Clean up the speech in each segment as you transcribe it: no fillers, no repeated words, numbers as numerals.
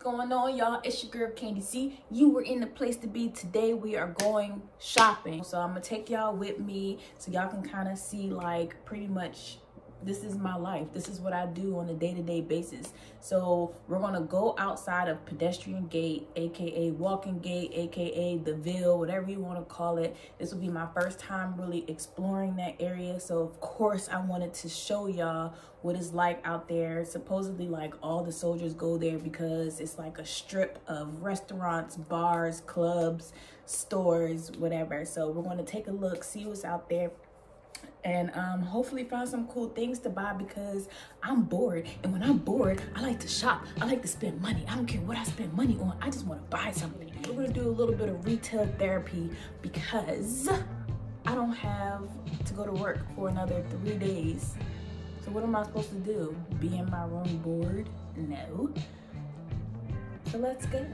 going on, y'all? It's your girl Candy C. You were in the place to be. Today we are going shopping, so I'm gonna take y'all with me so y'all can kind of see, like, pretty much this is my life, this is what I do on a day-to-day basis. So we're gonna go outside of Pedestrian Gate, aka Walking Gate, aka The Ville, whatever you want to call it. This will be my first time really exploring that area, so of course I wanted to show y'all what it's like out there. Supposedly, like, all the soldiers go there because it's like a strip of restaurants, bars, clubs, stores, whatever. So we're going to take a look, see what's out there, and hopefully find some cool things to buy, because I'm bored, and when I'm bored I like to shop, I like to spend money. I don't care what I spend money on, I just want to buy something. We're going to do a little bit of retail therapy because I don't have to go to work for another 3 days. So what am I supposed to do? Be in my room bored? No. So let's go.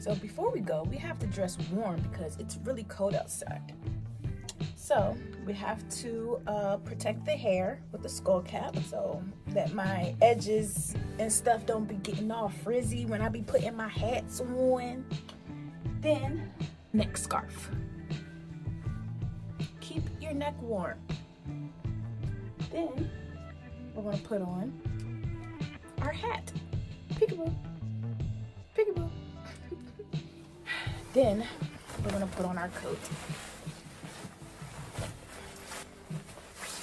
So before we go, we have to dress warm because it's really cold outside. So we have to protect the hair with a skull cap so that my edges and stuff don't be getting all frizzy when I be putting my hats on. Then, neck scarf. Keep your neck warm. Then we're gonna put on our hat. Peekaboo, peekaboo. Then we're gonna put on our coat.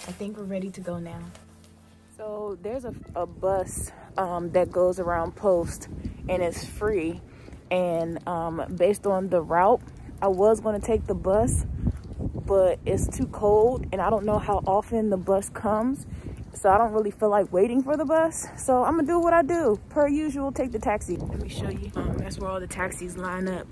I think we're ready to go now. So there's a bus that goes around Post, and it's free. And based on the route, I was gonna take the bus, but it's too cold and I don't know how often the bus comes. So I don't really feel like waiting for the bus. So I'm gonna do what I do. Per usual, take the taxi. Let me show you. That's where all the taxis line up.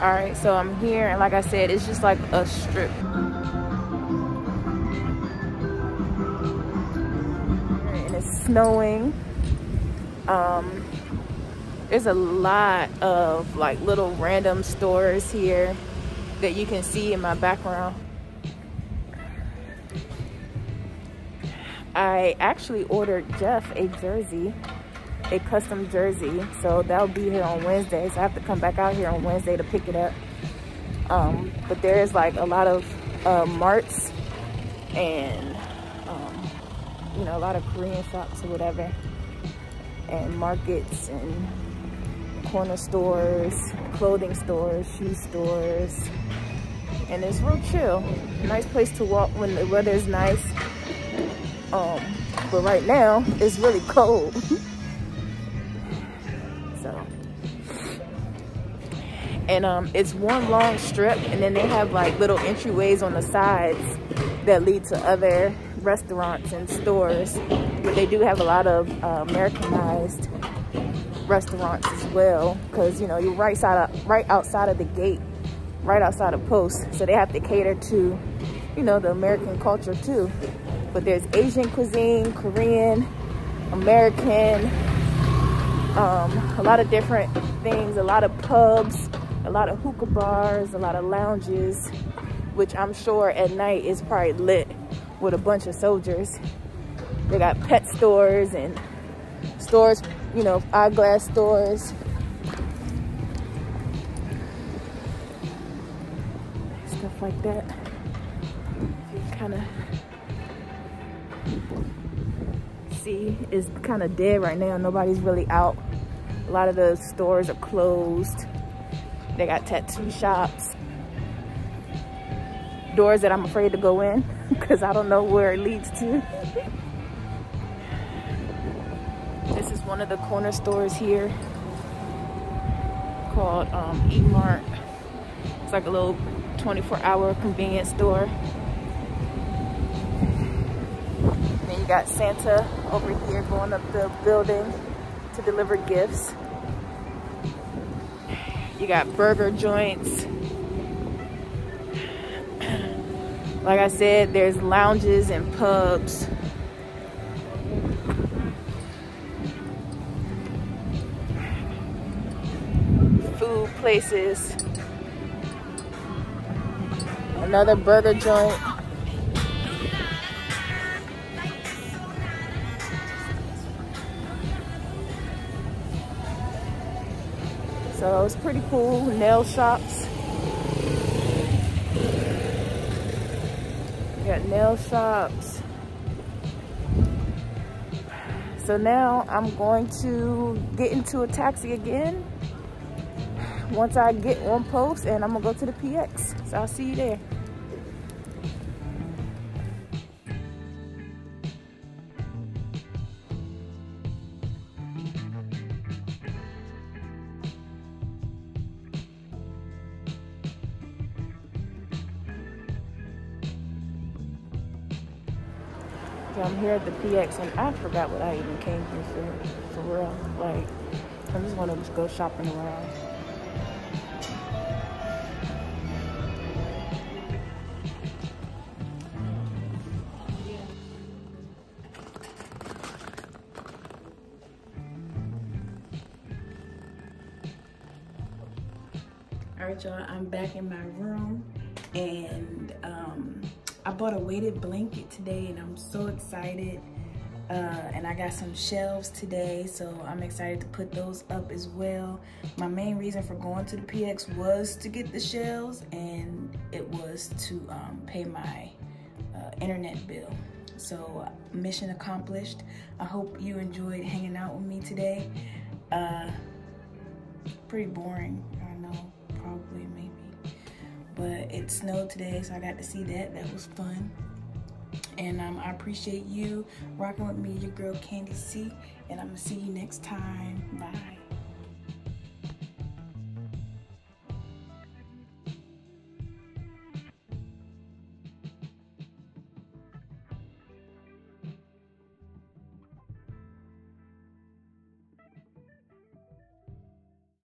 All right, so I'm here, and like I said, it's just like a strip. And it's snowing. There's a lot of, like, little random stores here that you can see in my background. I actually ordered Jeff a jersey, a custom jersey. So that'll be here on Wednesday. So I have to come back out here on Wednesday to pick it up. But there is, like, a lot of marts and, you know, a lot of Korean shops or whatever, and markets and corner stores, clothing stores, shoe stores, and it's real chill. Nice place to walk when the weather's nice. But right now it's really cold. So, and it's one long strip, and then they have, like, little entryways on the sides that lead to other restaurants and stores. But they do have a lot of Americanized restaurants as well, because, you know, you're right outside of the gate, right outside of Post, so they have to cater to, you know, the American culture too. But there's Asian cuisine, Korean, American, a lot of different things, a lot of pubs, a lot of hookah bars, a lot of lounges, which I'm sure at night is probably lit with a bunch of soldiers. They got pet stores and stores, you know, eyeglass stores, stuff like that. You kind of see it's kind of dead right now. Nobody's really out. A lot of the stores are closed. They got tattoo shops. Doors that I'm afraid to go in because I don't know where it leads to. This is one of the corner stores here called E-Mart. It's like a little 24-hour convenience store. And then you got Santa over here going up the building to deliver gifts. You got burger joints. Like I said, there's lounges and pubs. Food places. another burger joint. So it's pretty cool, nail shops. You got nail shops. So now I'm going to get into a taxi again. Once I get on post, and I'm gonna go to the PX. So I'll see you there. Okay, I'm here at the PX, and I forgot what I even came here for real. Like, I'm just gonna just go shopping around. Alright y'all, I'm back in my room, and I bought a weighted blanket today, and I'm so excited, and I got some shelves today, so I'm excited to put those up as well. My main reason for going to the PX was to get the shelves, and it was to pay my internet bill. So mission accomplished. I hope you enjoyed hanging out with me today. Pretty boring, I know. Probably, maybe, but it snowed today, so I got to see that. That was fun, and I appreciate you rocking with me, your girl Candy C, and I'm gonna see you next time. Bye.